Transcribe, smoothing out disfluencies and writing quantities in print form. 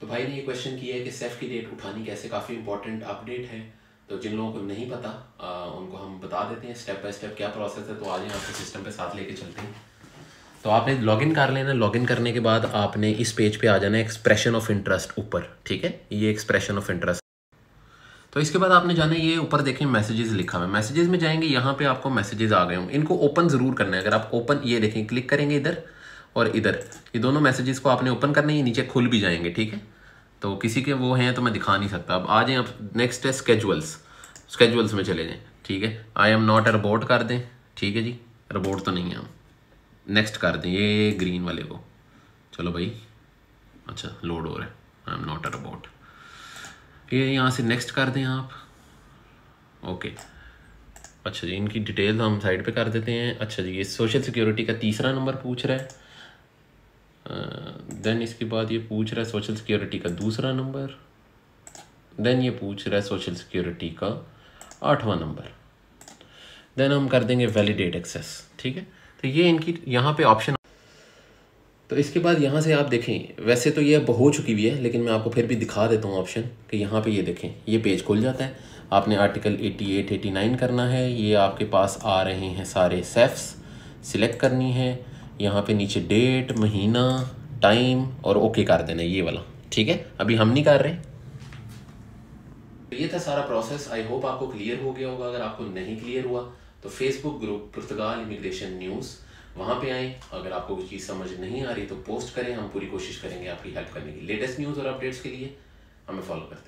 तो भाई ने ये क्वेश्चन किया है कि सेफ की डेट उठानी कैसे, काफ़ी इंपॉर्टेंट अपडेट है। तो जिन लोगों को नहीं पता उनको हम बता देते हैं स्टेप बाय स्टेप क्या प्रोसेस है। तो आज यहाँ आपके सिस्टम पे साथ लेके चलते हैं। तो आपने लॉगिन कर लेना। लॉगिन करने के बाद आपने इस पेज पे आ जाना है, एक्सप्रेशन ऑफ इंटरेस्ट ऊपर, ठीक है, ये एक्सप्रेशन ऑफ इंटरेस्ट। तो इसके बाद आपने जाना है, ये ऊपर देखें मैसेजेस लिखा हुआ है, मैसेजेस में जाएंगे। यहाँ पे आपको मैसेजेस आ गए होंगे, इनको ओपन ज़रूर करना है। अगर आप ओपन ये देखें क्लिक करेंगे इधर और इधर, ये दोनों मैसेजेस को आपने ओपन करने, ये नीचे खुल भी जाएंगे, ठीक है। तो किसी के वो हैं तो मैं दिखा नहीं सकता। अब आ जाएँ आप, नेक्स्ट है स्केजुअल्स, स्केजुअल्स में चले जाएँ, ठीक है। I am not a robot कर दें, ठीक है जी, रोबोट तो नहीं है हम, नेक्स्ट कर दें ये ग्रीन वाले को। चलो भाई, अच्छा लोड हो रहा है, I am not a robot, ये यहाँ से नेक्स्ट कर दें आप, ओके। अच्छा जी, इनकी डिटेल हम साइड पे कर देते हैं। अच्छा जी, ये सोशल सिक्योरिटी का तीसरा नंबर पूछ रहा है, देन इसके बाद ये पूछ रहा है सोशल सिक्योरिटी का दूसरा नंबर, देन ये पूछ रहा है सोशल सिक्योरिटी का आठवां नंबर, देन हम कर देंगे वैलिडेट एक्सेस, ठीक है। तो ये इनकी यहाँ पे ऑप्शन। तो इसके बाद यहाँ से आप देखें, वैसे तो ये अब हो चुकी हुई है लेकिन मैं आपको फिर भी दिखा देता हूँ ऑप्शन कि यहाँ पे ये देखें ये पेज खुल जाता है। आपने आर्टिकल 88, 89 करना है। ये आपके पास आ रहे हैं सारे सेफ्स, सिलेक्ट करनी है, यहाँ पे नीचे डेट, महीना, टाइम और ओके कर देना ये वाला, ठीक है। अभी हम नहीं कर रहे। तो ये था सारा प्रोसेस, आई होप आपको क्लियर हो गया होगा। अगर आपको नहीं क्लियर हुआ तो Facebook group Portugal immigration news, वहाँ पे आएँ। अगर आपको कोई चीज़ समझ नहीं आ रही तो पोस्ट करें, हम पूरी कोशिश करेंगे आपकी हेल्प करने की। लेटेस्ट न्यूज़ और अपडेट्स के लिए हमें फॉलो करते हैं।